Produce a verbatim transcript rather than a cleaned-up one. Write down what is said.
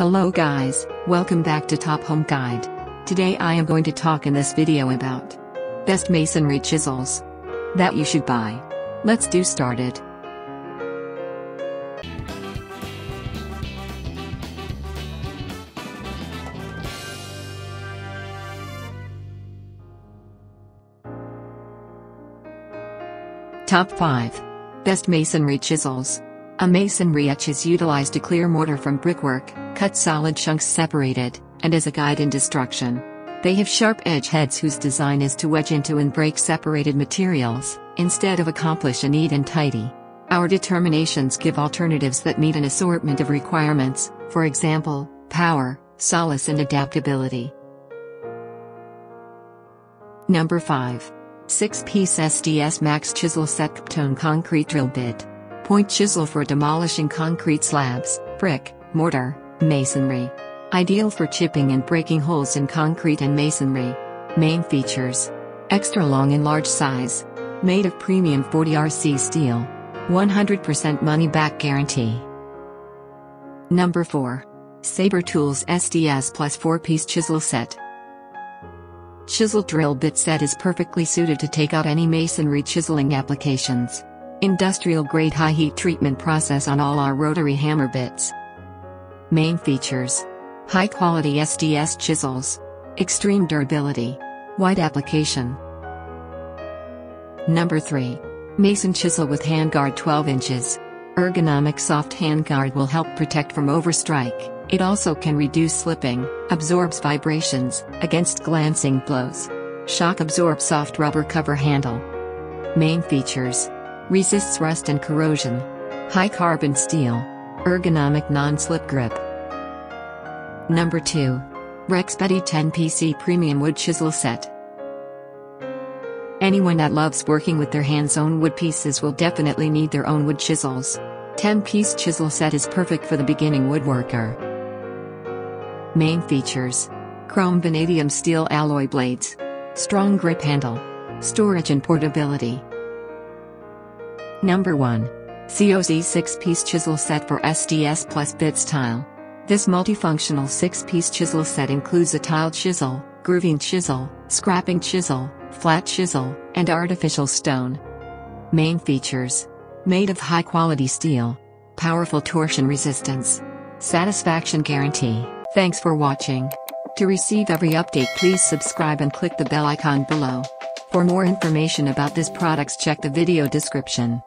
Hello guys, welcome back to TopHomeGuide. Today I am going to talk in this video about best masonry chisels that you should buy. Let's do started. Top five. Best masonry chisels. A masonry etch is utilized to clear mortar from brickwork, cut solid chunks separated, and as a guide in destruction. They have sharp edge heads whose design is to wedge into and break separated materials, instead of accomplish a neat and tidy. Our determinations give alternatives that meet an assortment of requirements, for example, power, solace and adaptability. Number five. six-piece S D S Max Chisel Set CBTONE Concrete Drill Bit. Point chisel for demolishing concrete slabs, brick, mortar, masonry. Ideal for chipping and breaking holes in concrete and masonry. Main features. Extra long and large size. Made of premium forty R C steel. one hundred percent money back guarantee. Number four. Sabre Tools S D S Plus four-piece Chisel Set. Chisel drill bit set is perfectly suited to take out any masonry chiseling applications. Industrial grade high heat treatment process on all our rotary hammer bits. Main features. High quality S D S chisels. Extreme durability. Wide application. Number three. Mason chisel with handguard twelve inches. Ergonomic soft handguard will help protect from overstrike. It also can reduce slipping, absorbs vibrations, against glancing blows. Shock absorb soft rubber cover handle. Main features. Resists rust and corrosion. High carbon steel. Ergonomic non-slip grip. Number two. REXBETI ten P C Premium Wood Chisel Set. Anyone that loves working with their hands on wood pieces will definitely need their own wood chisels. ten-piece chisel set is perfect for the beginning woodworker. Main features. Chrome vanadium steel alloy blades. Strong grip handle. Storage and portability. Number one. C O Z six-piece chisel set for S D S Plus Bit Style. This multifunctional six-piece chisel set includes a tiled chisel, grooving chisel, scrapping chisel, flat chisel, and artificial stone. Main features. Made of high-quality steel. Powerful torsion resistance. Satisfaction guarantee. Thanks for watching. To receive every update, please subscribe and click the bell icon below. For more information about this product, check the video description.